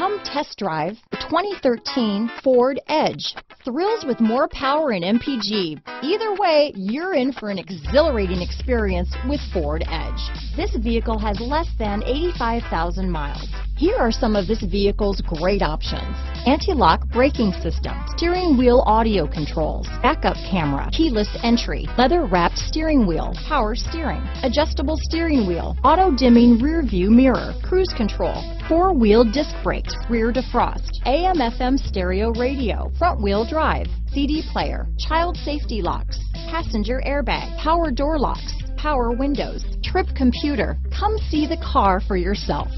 Come test drive the 2013 Ford Edge. Thrills with more power and MPG. Either way, you're in for an exhilarating experience with Ford Edge. This vehicle has less than 85,000 miles. Here are some of this vehicle's great options: anti-lock braking system, steering wheel audio controls, backup camera, keyless entry, leather-wrapped steering wheel, power steering, adjustable steering wheel, auto-dimming rear-view mirror, cruise control, four-wheel disc brakes, rear defrost, AM/FM stereo radio, front-wheel drive, CD player, child safety locks, passenger airbag, power door locks, power windows, trip computer. Come see the car for yourself.